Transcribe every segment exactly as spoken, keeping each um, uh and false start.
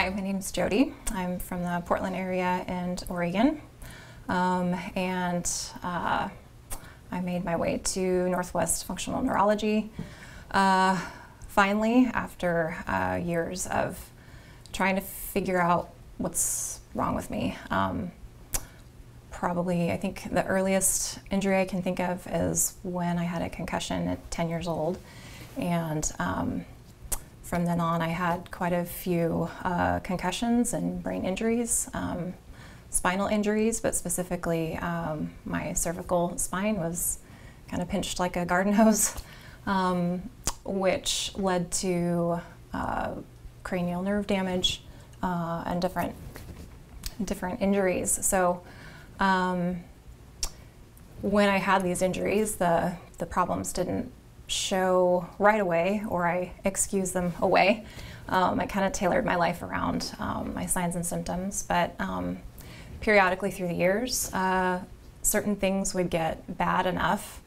Hi, my name is Jody. I'm from the Portland area and Oregon, um, and uh, I made my way to Northwest Functional Neurology uh, finally after uh, years of trying to figure out what's wrong with me. Um, probably, I think the earliest injury I can think of is when I had a concussion at ten years old, and um, from then on, I had quite a few uh, concussions and brain injuries, um, spinal injuries, but specifically um, my cervical spine was kind of pinched like a garden hose, um, which led to uh, cranial nerve damage uh, and different, different injuries. So um, when I had these injuries, the, the problems didn't show right away, or I excuse them away. Um, I kind of tailored my life around um, my signs and symptoms, but um, periodically through the years, uh, certain things would get bad enough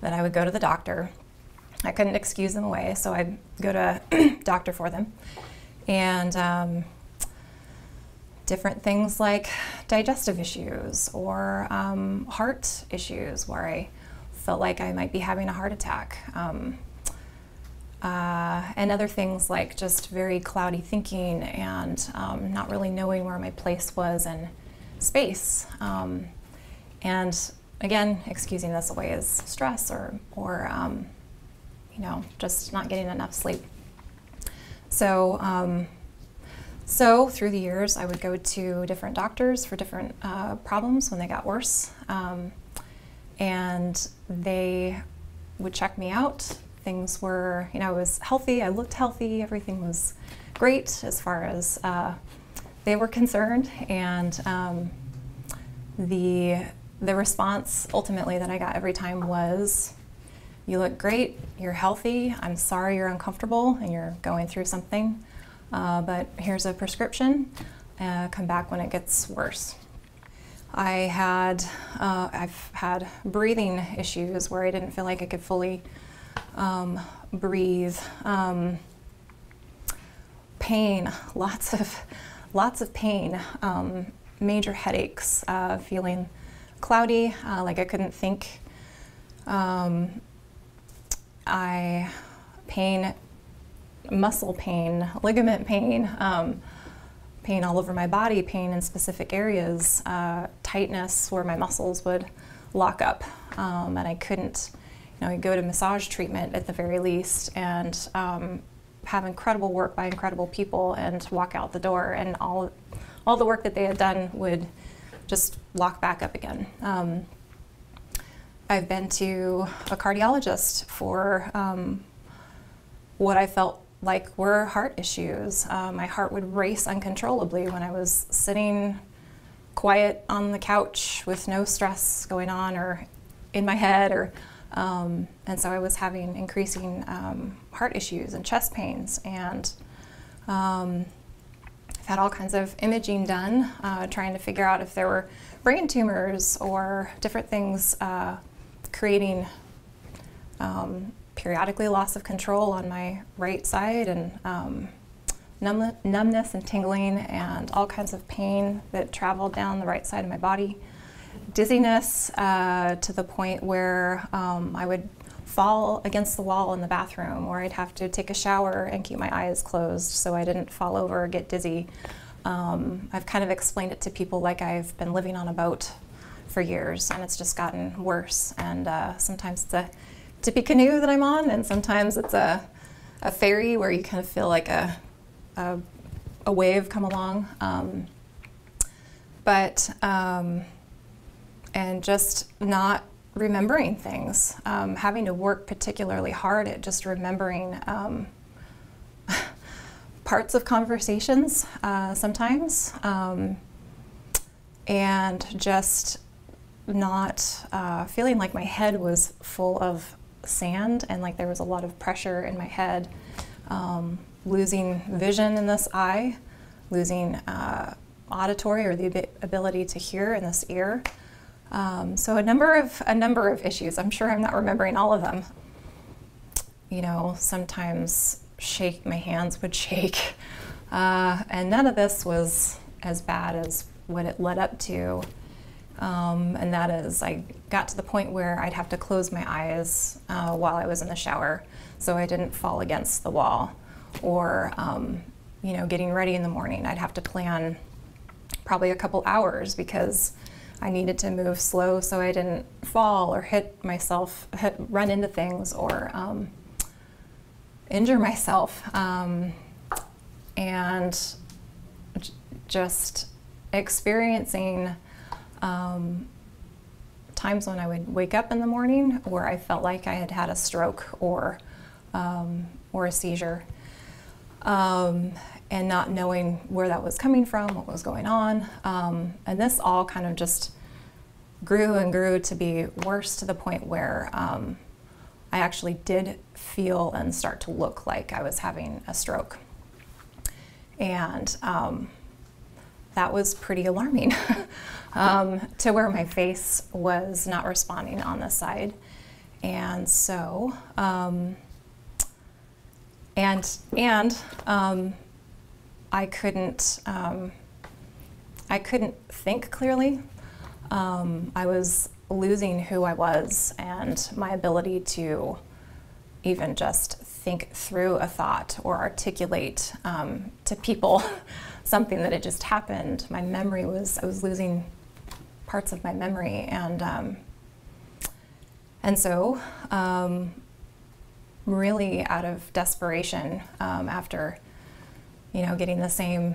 that I would go to the doctor. I couldn't excuse them away, so I'd go to a doctor for them. And um, different things like digestive issues or um, heart issues where I felt like I might be having a heart attack. Um, uh, and other things like just very cloudy thinking and um, not really knowing where my place was in space. Um, and again, excusing this away as stress or, or um, you know, just not getting enough sleep. So, um, so through the years, I would go to different doctors for different uh, problems when they got worse. Um, and they would check me out. Things were, you know, I was healthy, I looked healthy, everything was great as far as uh, they were concerned, and um, the, the response ultimately that I got every time was, you look great, you're healthy, I'm sorry you're uncomfortable and you're going through something, uh, but here's a prescription, uh, come back when it gets worse. I had, uh, I've had breathing issues where I didn't feel like I could fully um, breathe. Um, pain, lots of, lots of pain, um, major headaches, uh, feeling cloudy, uh, like I couldn't think. Um, I, pain, muscle pain, ligament pain. Um, pain all over my body, pain in specific areas, uh, tightness where my muscles would lock up, um, and I couldn't, you know, I'd go to massage treatment at the very least and um, have incredible work by incredible people and walk out the door, and all, all the work that they had done would just lock back up again. Um, I've been to a cardiologist for um, what I felt like were heart issues. Uh, my heart would race uncontrollably when I was sitting quiet on the couch with no stress going on or in my head, or um, and so I was having increasing um, heart issues and chest pains, and um, I've had all kinds of imaging done uh, trying to figure out if there were brain tumors or different things uh, creating um, periodically loss of control on my right side, and um, numb numbness and tingling and all kinds of pain that traveled down the right side of my body. Dizziness uh, to the point where um, I would fall against the wall in the bathroom, or I'd have to take a shower and keep my eyes closed so I didn't fall over or get dizzy. Um, I've kind of explained it to people like I've been living on a boat for years and it's just gotten worse, and uh, sometimes it's a tippy canoe that I'm on, and sometimes it's a, a ferry where you kind of feel like a, a, a wave come along. Um, but, um, and just not remembering things, um, having to work particularly hard at just remembering um, parts of conversations uh, sometimes, um, and just not uh, feeling like my head was full of sand and like there was a lot of pressure in my head, um, losing vision in this eye, losing uh, auditory or the ability to hear in this ear. Um, so a number of a number of issues. I'm sure I'm not remembering all of them. You know, sometimes shake my hands would shake. Uh, and none of this was as bad as what it led up to. Um, and that is, I got to the point where I'd have to close my eyes uh, while I was in the shower so I didn't fall against the wall. Or, um, you know, getting ready in the morning, I'd have to plan probably a couple hours because I needed to move slow so I didn't fall or hit myself, hit, run into things, or um, injure myself. Um, and just experiencing um, times when I would wake up in the morning where I felt like I had had a stroke or, um, or a seizure, um, and not knowing where that was coming from, what was going on. Um, and this all kind of just grew and grew to be worse, to the point where um, I actually did feel and start to look like I was having a stroke. And um, that was pretty alarming, um, to where my face was not responding on the side. And so, um, and, and um, I couldn't, um, I couldn't think clearly. Um, I was losing who I was and my ability to even just think through a thought or articulate um, to people something that had just happened. My memory was, I was losing parts of my memory. And, um, and so um, really out of desperation, um, after, you know, getting the same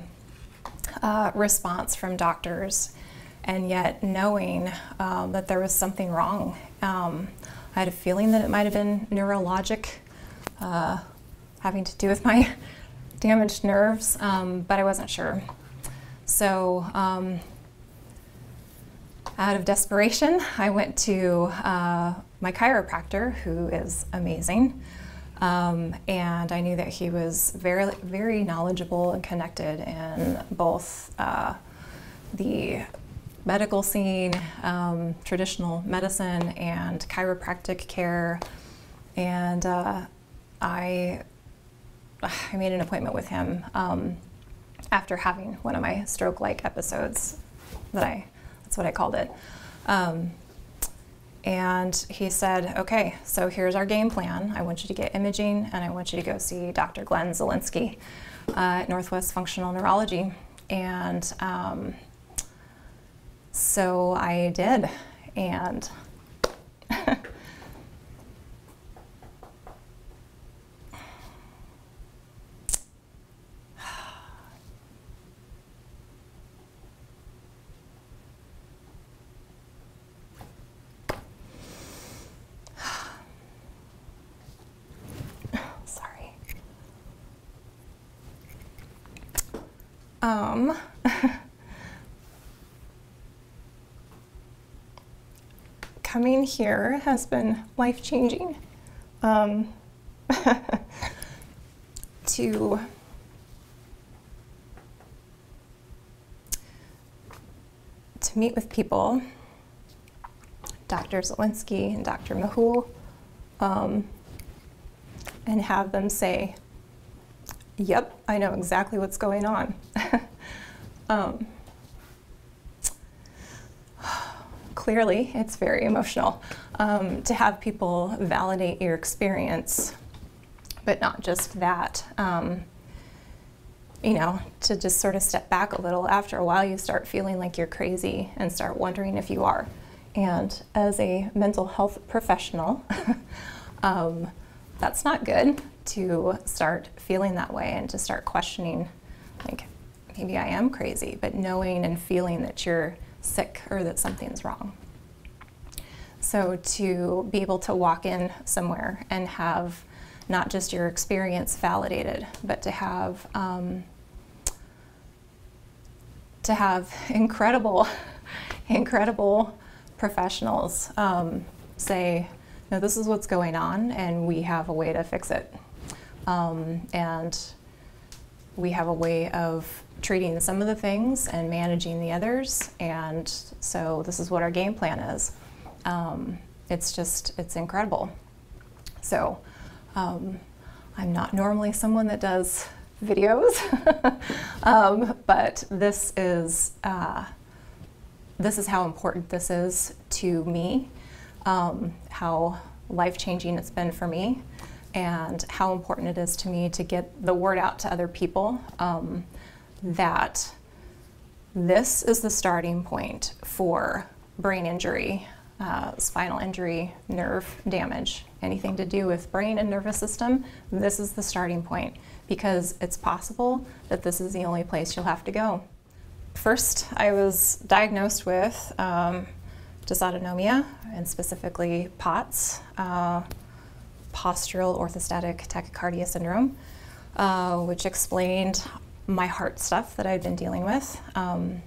uh, response from doctors and yet knowing um, that there was something wrong. Um, I had a feeling that it might have been neurologic, Uh, having to do with my damaged nerves, um, but I wasn't sure. So um, out of desperation, I went to uh, my chiropractor, who is amazing, um, and I knew that he was very, very knowledgeable and connected in both uh, the medical scene, um, traditional medicine, and chiropractic care. And uh, I, I made an appointment with him um, after having one of my stroke-like episodes, that I, that's what I called it. Um, and he said, okay, so here's our game plan. I want you to get imaging, and I want you to go see Doctor Glenn Zielinski uh, at Northwest Functional Neurology. And um, so I did, and Um, coming here has been life-changing. Um, to to meet with people, Doctor Zielinski and Doctor Mahool, um, and have them say, "Yep, I know exactly what's going on." um, clearly, it's very emotional um, to have people validate your experience, but not just that. Um, you know, to just sort of step back a little. After a while, you start feeling like you're crazy and start wondering if you are. And as a mental health professional, um, that's not good, to start feeling that way and to start questioning, like, maybe I am crazy, but knowing and feeling that you're sick or that something's wrong. So to be able to walk in somewhere and have not just your experience validated, but to have, um, to have incredible, incredible professionals um, say, no, this is what's going on, and we have a way to fix it. Um, and we have a way of treating some of the things and managing the others, and so this is what our game plan is. Um, it's just, it's incredible. So um, I'm not normally someone that does videos. um, but this is uh, this is how important this is to me, um, how life-changing it's been for me, and how important it is to me to get the word out to other people um, that this is the starting point for brain injury, uh, spinal injury, nerve damage, anything to do with brain and nervous system. This is the starting point, because it's possible that this is the only place you'll have to go. First, I was diagnosed with um, dysautonomia, and specifically POTS, uh, postural orthostatic tachycardia syndrome, uh, which explained my heart stuff that I'd been dealing with, um,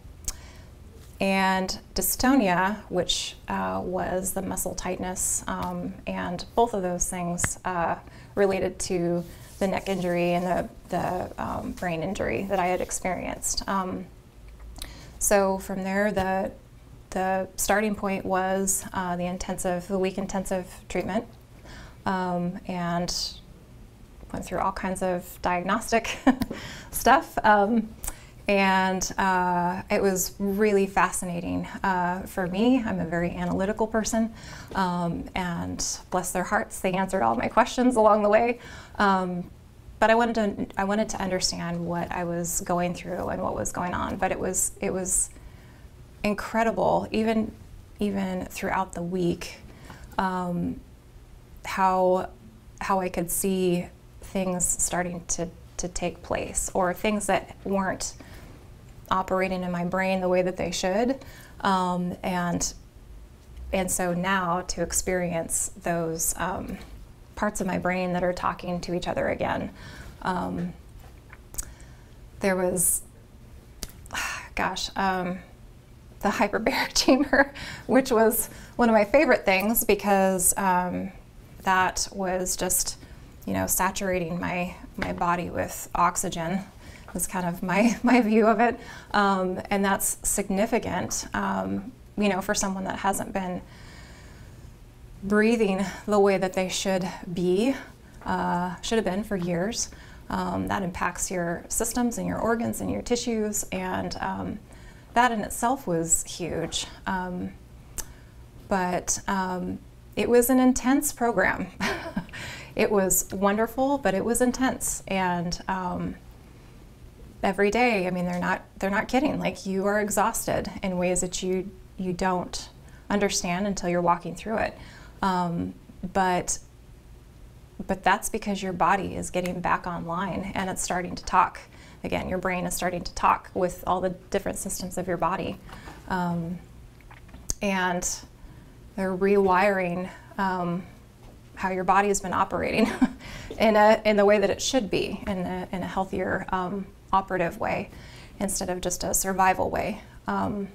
and dystonia, which uh, was the muscle tightness, um, and both of those things uh, related to the neck injury and the, the um, brain injury that I had experienced. Um, so from there, the, the starting point was uh, the intensive, the week intensive treatment, um, and went through all kinds of diagnostic stuff, um, and uh, it was really fascinating uh, for me. I'm a very analytical person, um, and bless their hearts, they answered all my questions along the way. Um, but I wanted to, I wanted to understand what I was going through and what was going on. But it was, it was incredible, even, even throughout the week, um, how, how I could see things starting to, to take place, or things that weren't operating in my brain the way that they should. Um, and, and so now to experience those um, parts of my brain that are talking to each other again. Um, there was, gosh, um, the hyperbaric chamber, which was one of my favorite things, because um, that was just, you know, saturating my, my body with oxygen was kind of my, my view of it. Um, and that's significant, um, you know, for someone that hasn't been breathing the way that they should be, uh, should have been for years. Um, that impacts your systems and your organs and your tissues, and um, that in itself was huge. Um, but um, it was an intense program. It was wonderful, but it was intense, and um, every day, I mean, they're not they're not kidding. Like, you are exhausted in ways that you you don't understand until you're walking through it. Um, but but that's because your body is getting back online, and it's starting to talk again. Your brain is starting to talk with all the different systems of your body, um, and they're rewiring Um, how your body has been operating in, a, in the way that it should be, in a, in a healthier, um, operative way, instead of just a survival way. Um,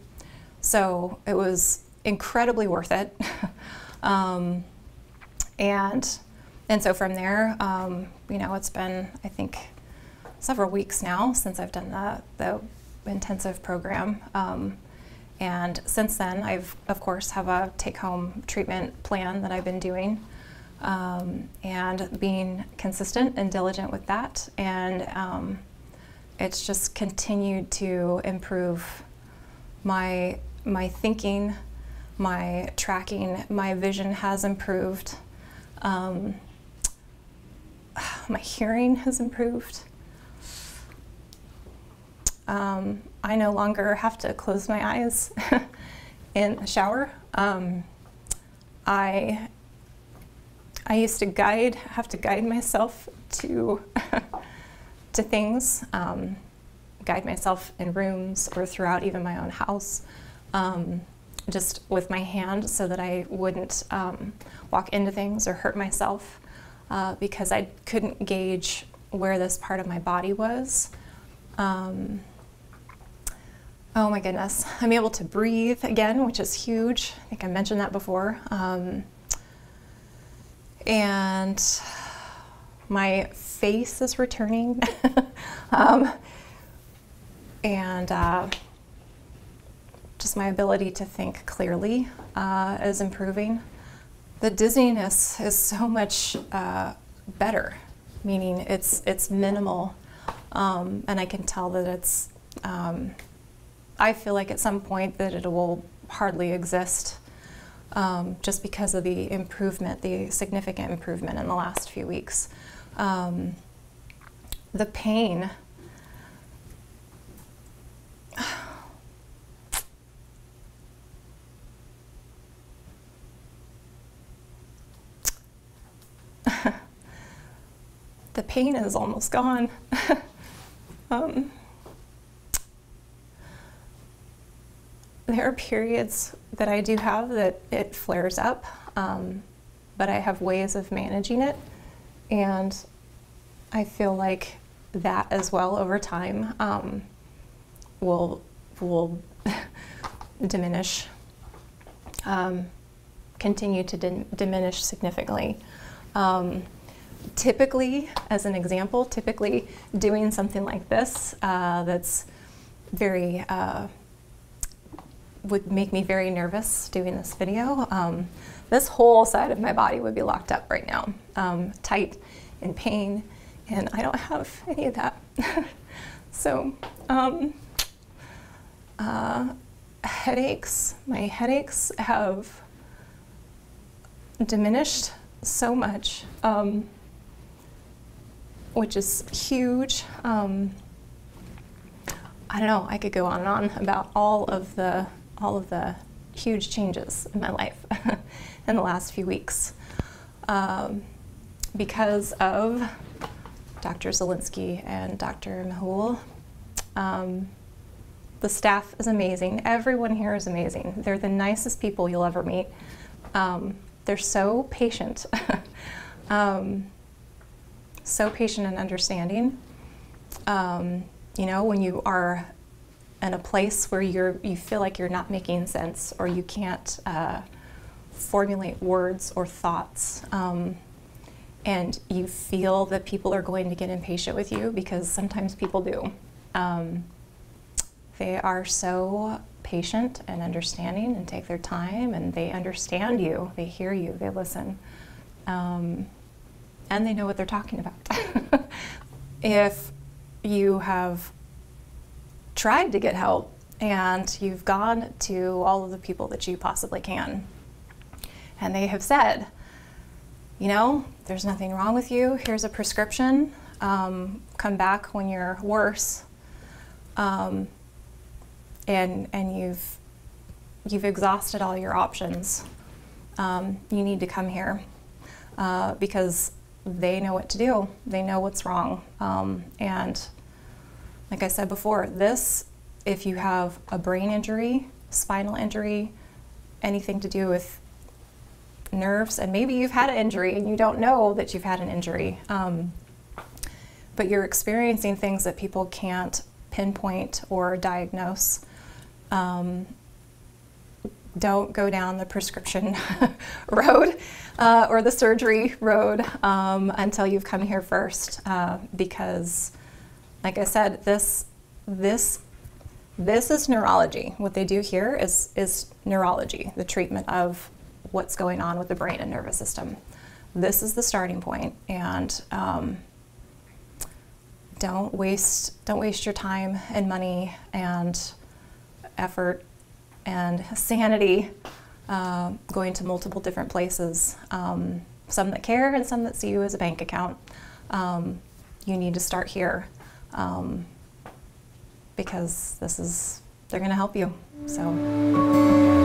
so it was incredibly worth it. um, and, and so from there, um, you know, it's been, I think, several weeks now since I've done the, the intensive program. Um, and since then, I've, of course, have a take-home treatment plan that I've been doing. Um, and being consistent and diligent with that, and um, it's just continued to improve my my thinking, my tracking, my vision has improved, um, my hearing has improved. Um, I no longer have to close my eyes in the shower. Um, I. I used to guide, have to guide myself to, to things, um, guide myself in rooms or throughout even my own house, um, just with my hand, so that I wouldn't um, walk into things or hurt myself, uh, because I couldn't gauge where this part of my body was. Um, oh my goodness, I'm able to breathe again, which is huge. I think I mentioned that before. Um, and my face is returning, um, and uh, just my ability to think clearly uh, is improving. The dizziness is so much uh, better, meaning it's, it's minimal, um, and I can tell that it's, um, I feel like at some point that it will hardly exist, um, just because of the improvement, the significant improvement in the last few weeks. Um, the pain, the pain is almost gone. um, there are periods that I do have that it flares up, um, but I have ways of managing it, and I feel like that as well over time um, will will diminish, um, continue to dim diminish significantly. Um, typically, as an example, typically doing something like this uh, that's very, uh, would make me very nervous doing this video, um, this whole side of my body would be locked up right now, um, tight in pain, and I don't have any of that. So, um, uh, headaches, my headaches have diminished so much, um, which is huge. Um, I don't know, I could go on and on about all of the, all of the huge changes in my life in the last few weeks. Um, because of Doctor Zielinski and Doctor Mahool. Um, the staff is amazing. Everyone here is amazing. They're the nicest people you'll ever meet. Um, they're so patient, um, so patient and understanding. Um, you know, when you are in a place where you're, you feel like you're not making sense, or you can't uh, formulate words or thoughts, um, and you feel that people are going to get impatient with you, because sometimes people do. Um, they are so patient and understanding and take their time, and they understand you, they hear you, they listen, um, and they know what they're talking about. If you have tried to get help and you've gone to all of the people that you possibly can, and they have said, you know, there's nothing wrong with you, here's a prescription, um, come back when you're worse, um, and, and you've, you've exhausted all your options, um, you need to come here, uh, because they know what to do, they know what's wrong, um, and like I said before, this, if you have a brain injury, spinal injury, anything to do with nerves, and maybe you've had an injury and you don't know that you've had an injury, um, but you're experiencing things that people can't pinpoint or diagnose, um, don't go down the prescription road uh, or the surgery road um, until you've come here first, uh, because like I said, this this this is neurology. What they do here is is neurology, the treatment of what's going on with the brain and nervous system. This is the starting point, and um, don't waste don't waste your time and money and effort and sanity uh, going to multiple different places, um, some that care and some that see you as a bank account. Um, you need to start here, um, because this is, they're going to help you. So.